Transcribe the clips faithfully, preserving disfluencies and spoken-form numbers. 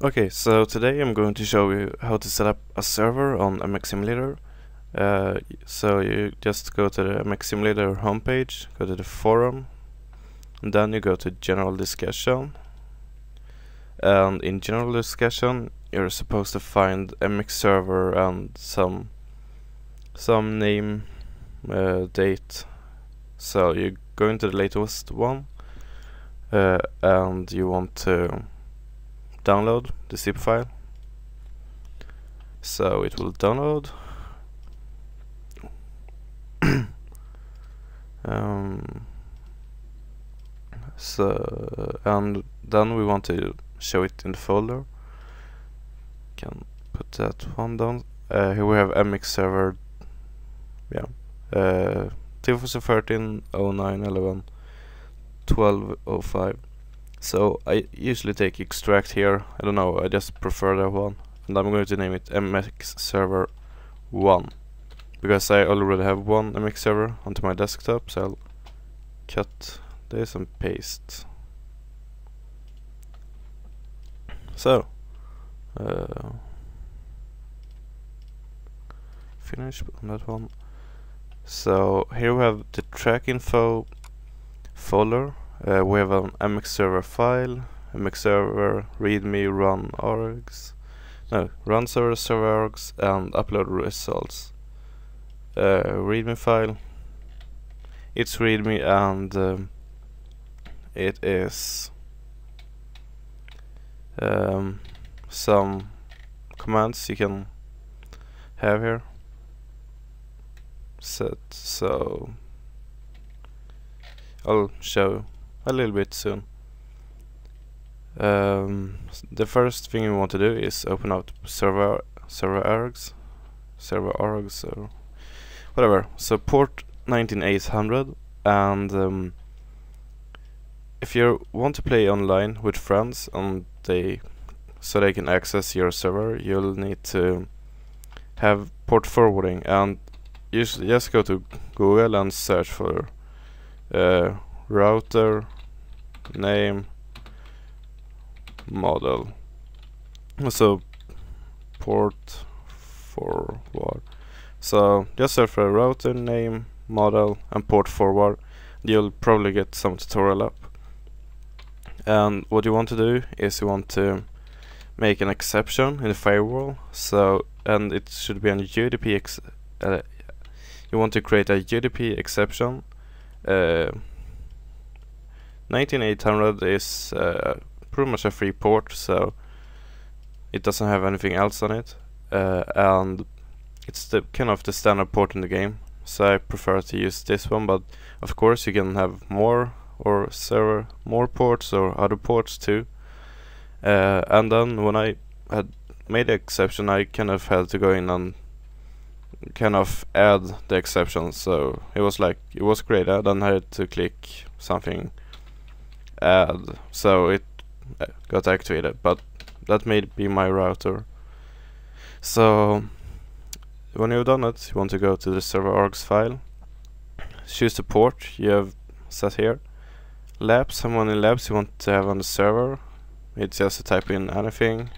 Okay, so today I'm going to show you how to set up a server on M X Simulator. Uh, so you just go to the M X Simulator homepage, go to the forum, and then you go to general discussion. And in general discussion, you're supposed to find M X server and some some name, uh, date. So you go into the latest one, uh, and you want to download the zip file. So it will download. um, so and then we want to show it in the folder. Can put that one down. Uh, here we have M X server. Yeah. Uh, T F S thirteen point oh nine point eleven point twelve oh five. So I usually take extract here. I don't know, I just prefer that one, and I'm going to name it M X server one, because I already have one M X server onto my desktop, so I'll cut this and paste. So uh, finish on that one. So here we have the track info folder. Uh, we have an M X server file, M X server readme run args, no run server server args, and upload results. Uh, readme file. It's readme, and um, it is um, some commands you can have here. Set, so I'll show a little bit soon. Um, the first thing we want to do is open up server ServerArgs, ServerArgs or whatever. So port nineteen eight hundred, and um, if you want to play online with friends and they so they can access your server, you'll need to have port forwarding, and usually just go to Google and search for uh, router name model, so port forward. So just search for router name model and port forward. You'll probably get some tutorial up. And what you want to do is you want to make an exception in the firewall. So, and it should be an U D P ex uh, you want to create a U D P exception. uh, nineteen eight hundred is uh, pretty much a free port, so it doesn't have anything else on it, uh, and it's the kind of the standard port in the game, so I prefer to use this one, but of course you can have more or server more ports or other ports too. Uh, and then when I had made the exception, I kind of had to go in and kind of add the exception. So it was like it was created, and I had to click something add, so it got activated, but that may be my router. So when you've done it, you want to go to the ServerArgs file, choose the port you have set here, labs, how many labs you want to have on the server. It's just to type in anything,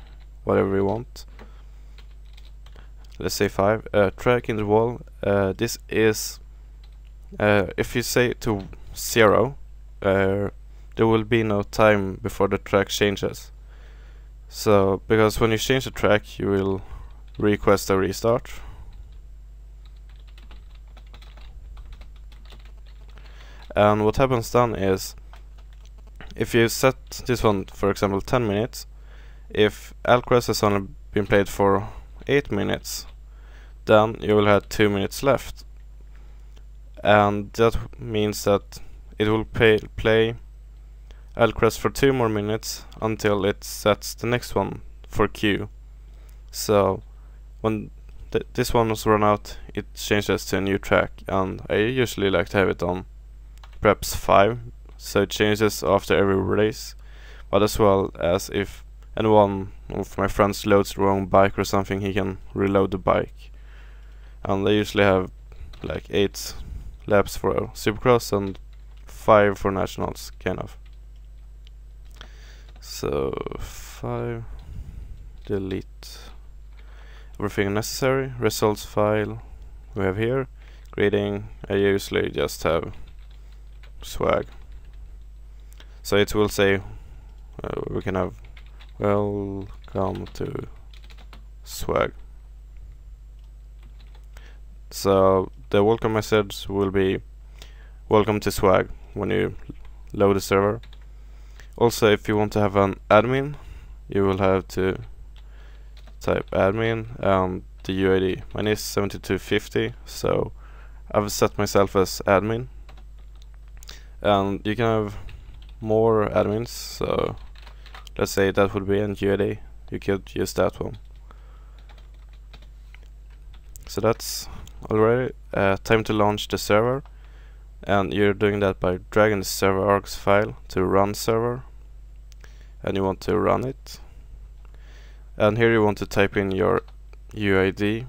whatever you want. Let's say five. Uh, track in the wall. Uh, this is uh, if you say to zero, uh, there will be no time before the track changes. So because when you change the track, you will request a restart. And what happens then is, if you set this one, for example, ten minutes, if LCrest has only been played for eight minutes, then you will have two minutes left, and that means that it will pay, play LCrest for two more minutes until it sets the next one for queue. So when th this one was run out, it changes to a new track, and I usually like to have it on perhaps five, so it changes after every release, but as well as if and one of my friends loads the wrong bike or something, he can reload the bike. And they usually have like eight laps for Supercross and five for Nationals, kind of. So five. delete everything necessary. Results file we have here. Grading, I usually just have swag. So it will say uh, we can have welcome to swag. So the welcome message will be welcome to swag when you load the server. Also, if you want to have an admin, you will have to type admin and the U I D. Mine is seventy-two fifty, so I've set myself as admin. And you can have more admins, so let's say that would be an U I D. You could use that one. So that's already uh, time to launch the server, and you're doing that by dragging the ServerArgs file to run server, and you want to run it, and here you want to type in your U I D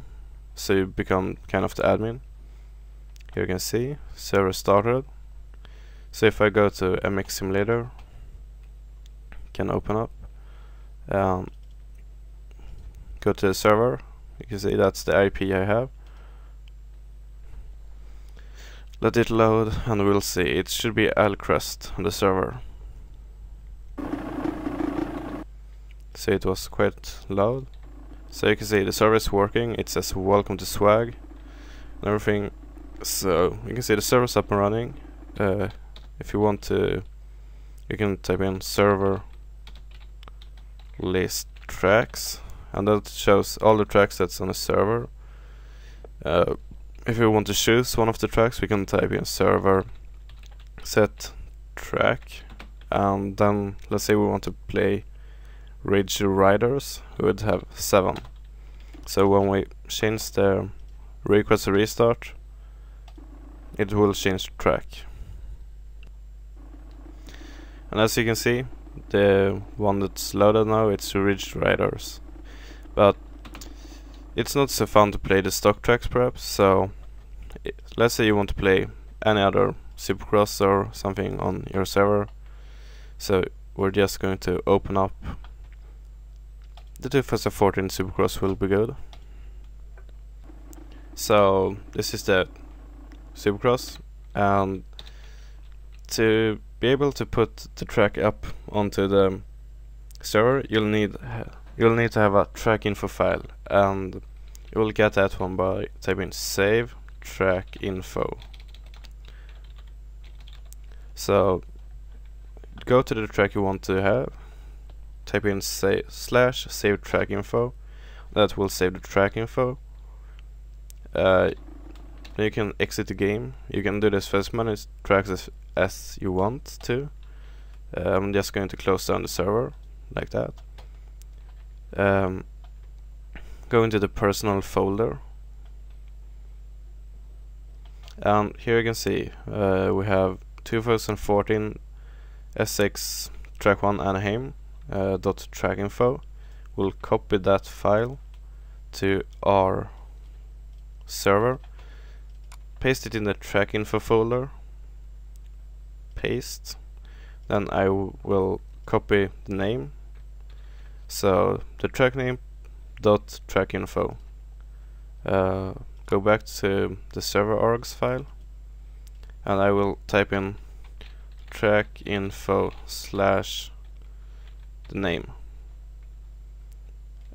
so you become kind of the admin. Here you can see server started. So if I go to M X Simulator, can open up, um, go to the server. You can see that's the I P I have. Let it load and we'll see. It should be LCrest on the server. So it was quite loud. So you can see the server is working. It says welcome to swag and everything. So you can see the server's up and running. Uh, if you want to, you can type in server list tracks, and that shows all the tracks that's on the server. Uh, if you want to choose one of the tracks, we can type in server set track, and then let's say we want to play Ridge Riders, we would have seven. So when we change the request to restart, it will change the track. And as you can see, the one that's loaded now, it's Ridge Riders. But it's not so fun to play the stock tracks perhaps, so it, let's say you want to play any other Supercross or something on your server. So we're just going to open up the two thousand fourteen Supercross will be good. So this is the Supercross, and to be able to put the track up onto the server, you'll need you'll need to have a track info file, and you will get that one by typing save track info. So go to the track you want to have, type in save slash save track info, that will save the track info. Uh, you can exit the game. You can do this for as many tracks as, as you want to. Uh, I'm just going to close down the server like that. Um, go into the personal folder, and here you can see uh, we have twenty fourteen S X track one Anaheim uh, dot track info. We'll copy that file to our server, paste it in the track info folder, paste, then I will copy the name. So the track name dot track info. Uh, go back to the ServerArgs file, and I will type in track info slash the name.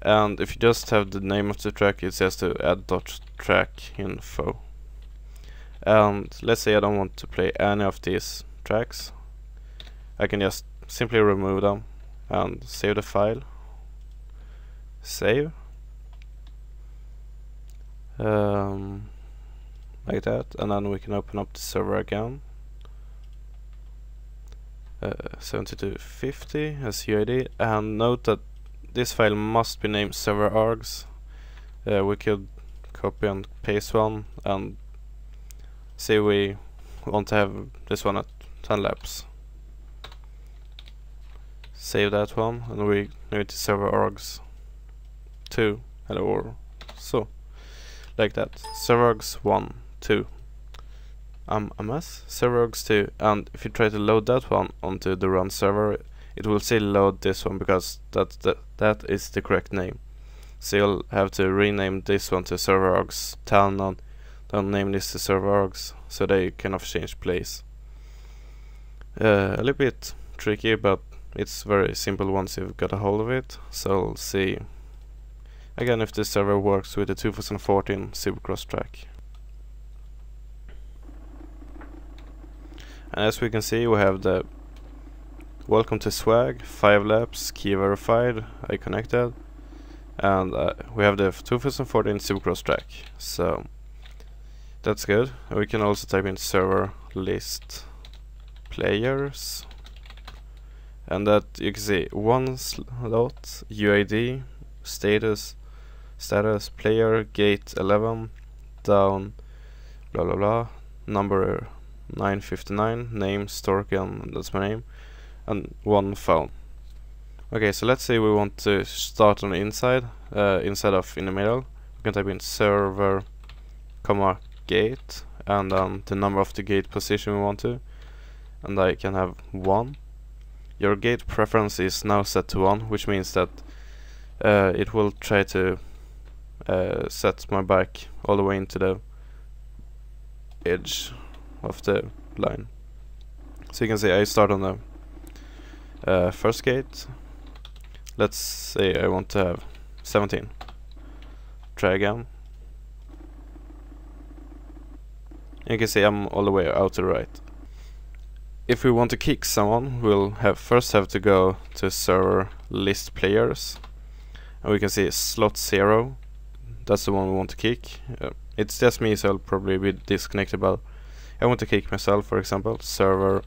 And if you just have the name of the track, it says to add dot track info. And let's say I don't want to play any of these tracks, I can just simply remove them and save the file. Save um, like that, and then we can open up the server again. uh, seventy-two fifty as U I D, and note that this file must be named ServerArgs. Uh, we could copy and paste one, and say we want to have this one at ten laps. Save that one, and we name it ServerArgs two, or so, like that. ServerArgs one, two. Um, a mess. ServerArgs two, and if you try to load that one onto the run server, it will still load this one because that's the, that is the correct name. So you'll have to rename this one to ServerArgs. Tell none, don't name this to ServerArgs, so they kind of change place. Uh, a little bit tricky, but it's very simple once you've got a hold of it. So I'll see again if this server works with the two thousand fourteen Supercross track. And as we can see, we have the welcome to swag, five laps, key verified, I connected, and uh, we have the two thousand fourteen Supercross track. So that's good. We can also type in server list players, and that you can see one slot, U I D, status, status, player, gate eleven, down, blah blah blah, number nine fifty-nine, name, Storken, that's my name, and one phone. Okay, so let's say we want to start on the inside, uh, instead of in the middle. We can type in server, comma, gate, and then the number of the gate position we want to, and I can have one. Your gate preference is now set to one, which means that uh, it will try to uh, set my bike all the way into the edge of the line. So you can see I start on the uh, first gate. Let's say I want to have seventeen. Try again. You can see I'm all the way out to the right. If we want to kick someone, we'll have first have to go to server list players, and we can see slot zero. That's the one we want to kick. Uh, it's just me, so I'll probably be disconnected, but I want to kick myself, for example. Server,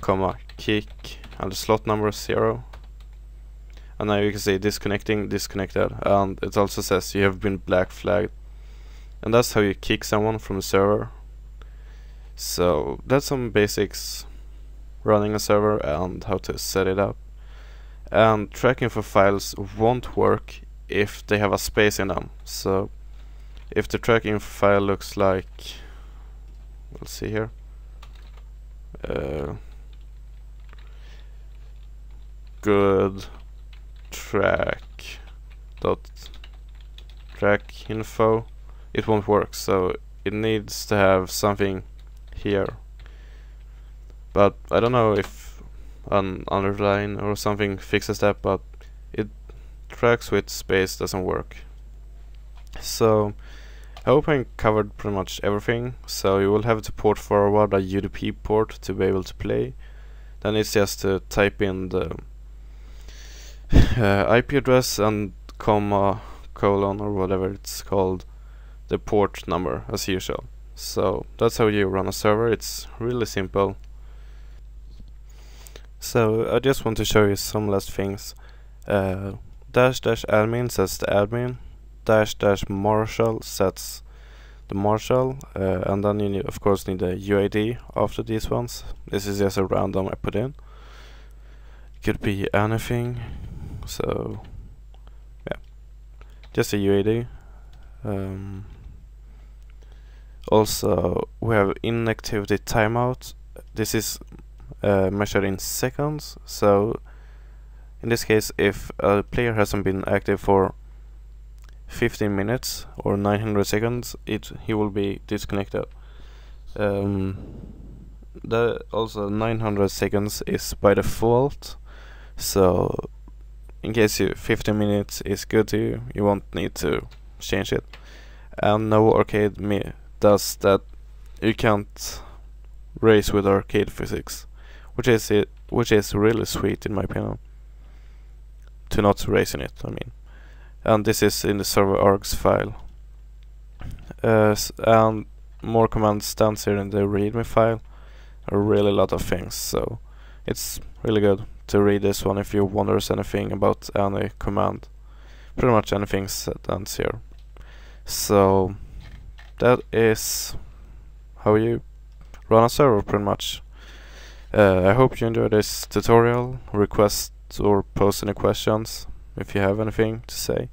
comma, kick, and the slot number is zero. And now you can see disconnecting, disconnected, and it also says you have been black flagged. And that's how you kick someone from the server. So that's some basics running a server and how to set it up. And tracking for files won't work if they have a space in them. So if the tracking file looks like, let's see here, uh, good track dot track info, it won't work, so it needs to have something here. But I don't know if an underline or something fixes that, but it tracks with space doesn't work. So I hope I covered pretty much everything. So you will have to port forward a U D P port to be able to play. Then it's just to type in the uh, I P address and comma, colon, or whatever it's called, the port number as usual. So that's how you run a server. It's really simple. So I just want to show you some last things. Uh, dash dash admin says the admin. Dash dash marshal sets the marshal, uh, and then you need, of course need a U I D after these ones. This is just a random I put in. Could be anything. So yeah, just a U I D. Um, also we have inactivity timeout. This is uh, measured in seconds. So in this case, if a player hasn't been active for fifteen minutes or nine hundred seconds, it he will be disconnected. Um, the also nine hundred seconds is by default, so in case you fifteen minutes is good to you, you won't need to change it. And no arcade me does that. You can't race with arcade physics, which is it, which is really sweet in my opinion. To not race in it, I mean. And this is in the ServerArgs file. Uh, and more commands stands here in the readme file. A really lot of things, so it's really good to read this one if you wonder anything about any command. Pretty much anything stands here. So that is how you run a server, pretty much. Uh, I hope you enjoyed this tutorial. Request or post any questions if you have anything to say,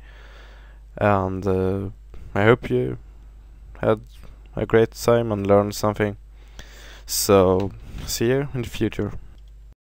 and uh, I hope you had a great time and learned something. So see you in the future.